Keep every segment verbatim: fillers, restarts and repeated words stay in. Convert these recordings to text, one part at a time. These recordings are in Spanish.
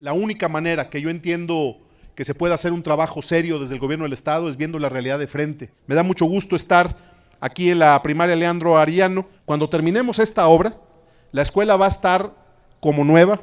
La única manera que yo entiendo que se pueda hacer un trabajo serio desde el gobierno del estado es viendo la realidad de frente. Me da mucho gusto estar aquí en la primaria Leandro Ariano. Cuando terminemos esta obra, la escuela va a estar como nueva,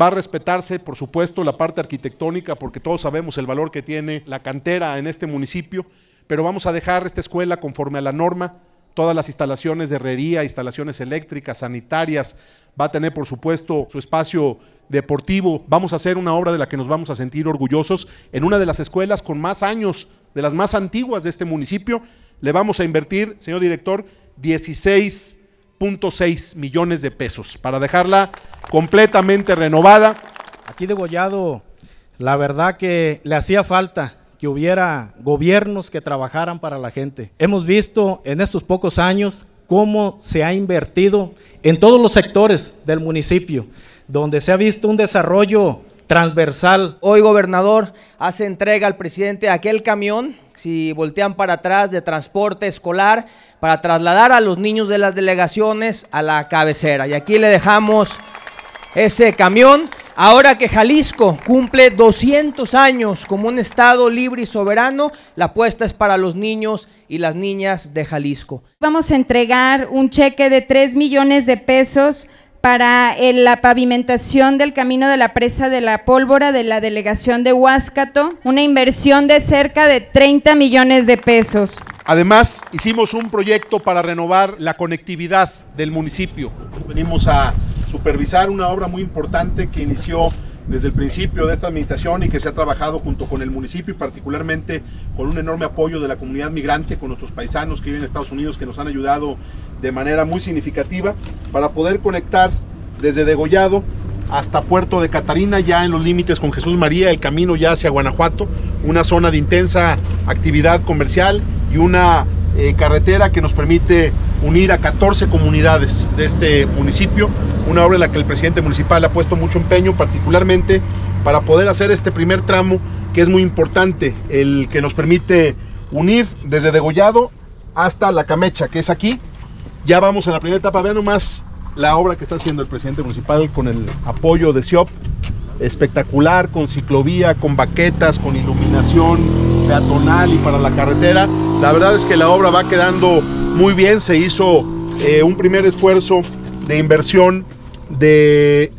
va a respetarse, por supuesto, la parte arquitectónica, porque todos sabemos el valor que tiene la cantera en este municipio, pero vamos a dejar esta escuela conforme a la norma, todas las instalaciones de herrería, instalaciones eléctricas, sanitarias, va a tener, por supuesto, su espacio deportivo. Vamos a hacer una obra de la que nos vamos a sentir orgullosos, en una de las escuelas con más años, de las más antiguas de este municipio. Le vamos a invertir, señor director, dieciséis punto seis millones de pesos para dejarla completamente renovada. Aquí Degollado, la verdad que le hacía falta que hubiera gobiernos que trabajaran para la gente. Hemos visto en estos pocos años cómo se ha invertido en todos los sectores del municipio, donde se ha visto un desarrollo transversal. Hoy, gobernador, hace entrega al presidente aquel camión, si voltean para atrás, de transporte escolar, para trasladar a los niños de las delegaciones a la cabecera. Y aquí le dejamos ese camión. Ahora que Jalisco cumple doscientos años como un estado libre y soberano, la apuesta es para los niños y las niñas de Jalisco. Vamos a entregar un cheque de tres millones de pesos para la pavimentación del camino de la presa de la pólvora de la delegación de Huáscato, una inversión de cerca de treinta millones de pesos. Además, hicimos un proyecto para renovar la conectividad del municipio. Venimos a supervisar una obra muy importante que inició desde el principio de esta administración y que se ha trabajado junto con el municipio y particularmente con un enorme apoyo de la comunidad migrante, con nuestros paisanos que viven en Estados Unidos, que nos han ayudado de manera muy significativa para poder conectar desde Degollado hasta Puerto de Catarina, ya en los límites con Jesús María, el camino ya hacia Guanajuato, una zona de intensa actividad comercial y una eh, carretera que nos permite unir a catorce comunidades de este municipio, una obra en la que el presidente municipal ha puesto mucho empeño, particularmente para poder hacer este primer tramo que es muy importante, el que nos permite unir desde Degollado hasta La Camecha, que es aquí. Ya vamos en la primera etapa, vean nomás la obra que está haciendo el presidente municipal con el apoyo de S I O P, espectacular, con ciclovía, con baquetas, con iluminación peatonal y para la carretera. La verdad es que la obra va quedando muy bien, se hizo eh, un primer esfuerzo de inversión de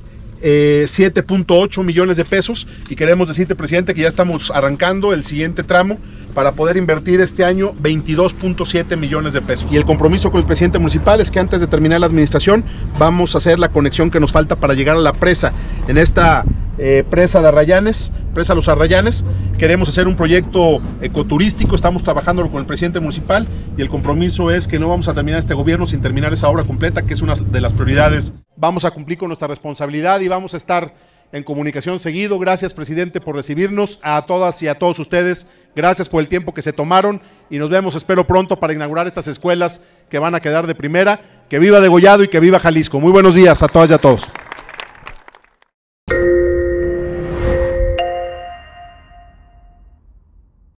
eh, siete punto ocho millones de pesos y queremos decirte, presidente, que ya estamos arrancando el siguiente tramo para poder invertir este año veintidós punto siete millones de pesos. Y el compromiso con el presidente municipal es que antes de terminar la administración vamos a hacer la conexión que nos falta para llegar a la presa. En esta eh, presa de Arrayanes, presa Los Arrayanes, queremos hacer un proyecto ecoturístico, estamos trabajándolo con el presidente municipal y el compromiso es que no vamos a terminar este gobierno sin terminar esa obra completa, que es una de las prioridades. Vamos a cumplir con nuestra responsabilidad y vamos a estar en comunicación seguido. Gracias, presidente, por recibirnos. A todas y a todos ustedes, gracias por el tiempo que se tomaron y nos vemos, espero, pronto para inaugurar estas escuelas que van a quedar de primera. Que viva Degollado y que viva Jalisco. Muy buenos días a todas y a todos.